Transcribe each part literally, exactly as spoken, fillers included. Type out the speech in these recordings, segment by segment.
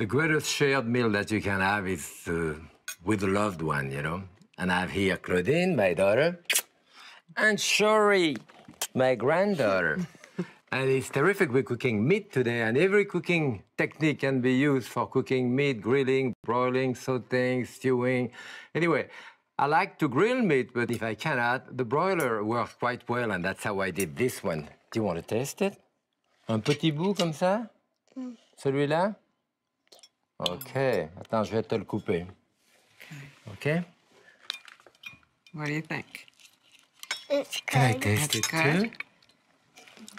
The greatest shared meal that you can have is uh, with a loved one, you know? And I have here Claudine, my daughter, and Shuri, my granddaughter. And it's terrific. We're cooking meat today, and every cooking technique can be used for cooking meat, grilling, broiling, sautéing, stewing. Anyway, I like to grill meat, but if I cannot, the broiler works quite well, and that's how I did this one. Do you want to taste it? Un petit bout comme ça? Mm. Celui-là? OK. Attends, je vais te le couper. OK? What do you think? It's good. Can I taste it too?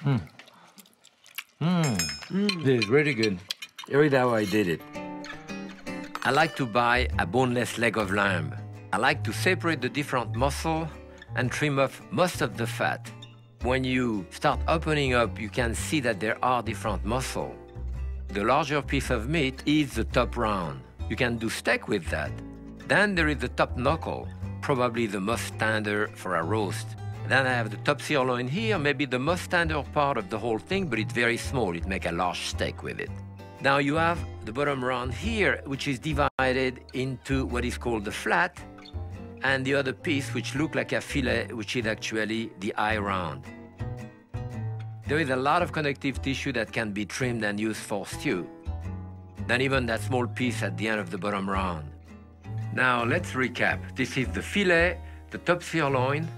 Mm. Mm. Mm. This is really good. Here is how I did it. I like to buy a boneless leg of lamb. I like to separate the different muscle and trim off most of the fat. When you start opening up, you can see that there are different muscle. The larger piece of meat is the top round. You can do steak with that. Then there is the top knuckle, probably the most tender for a roast. Then I have the top sirloin here, maybe the most standard part of the whole thing, but it's very small. It makes a large steak with it. Now you have the bottom round here, which is divided into what is called the flat, and the other piece, which looks like a fillet, which is actually the eye round. There is a lot of connective tissue that can be trimmed and used for stew. Then even that small piece at the end of the bottom round. Now let's recap. This is the fillet, the top sirloin,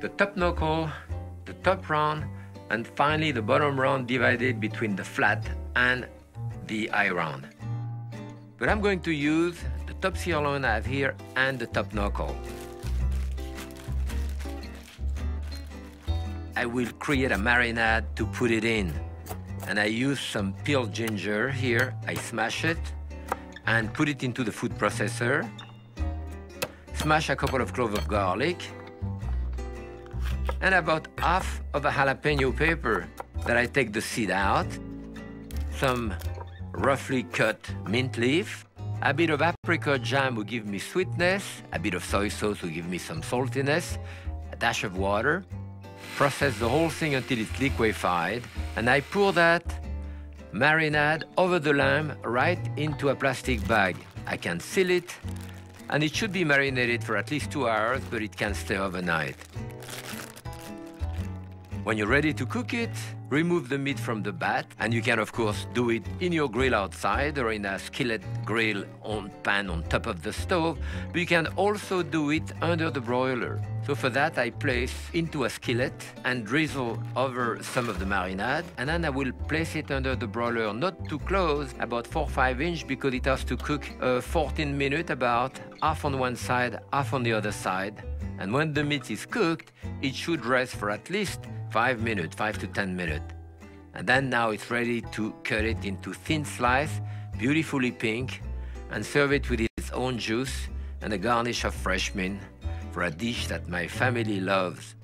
the top knuckle, the top round, and finally the bottom round divided between the flat and the eye round. But I'm going to use the top sirloin I have here and the top knuckle. I will create a marinade to put it in. And I use some peeled ginger here. I smash it and put it into the food processor. Smash a couple of cloves of garlic, and about half of a jalapeno pepper that I take the seed out, some roughly cut mint leaf, a bit of apricot jam will give me sweetness, a bit of soy sauce will give me some saltiness, a dash of water. Process the whole thing until it's liquefied, and I pour that marinade over the lamb right into a plastic bag. I can seal it, and it should be marinated for at least two hours, but it can stay overnight. When you're ready to cook it, remove the meat from the bat, and you can, of course, do it in your grill outside or in a skillet grill on pan on top of the stove, but you can also do it under the broiler. So for that, I place into a skillet and drizzle over some of the marinade, and then I will place it under the broiler, not too close, about four or five inch, because it has to cook uh, fourteen minutes, about half on one side, half on the other side. And when the meat is cooked, it should rest for at least five minutes, five to ten minutes. And then now it's ready to cut it into thin slices, beautifully pink, and serve it with its own juice and a garnish of fresh mint for a dish that my family loves.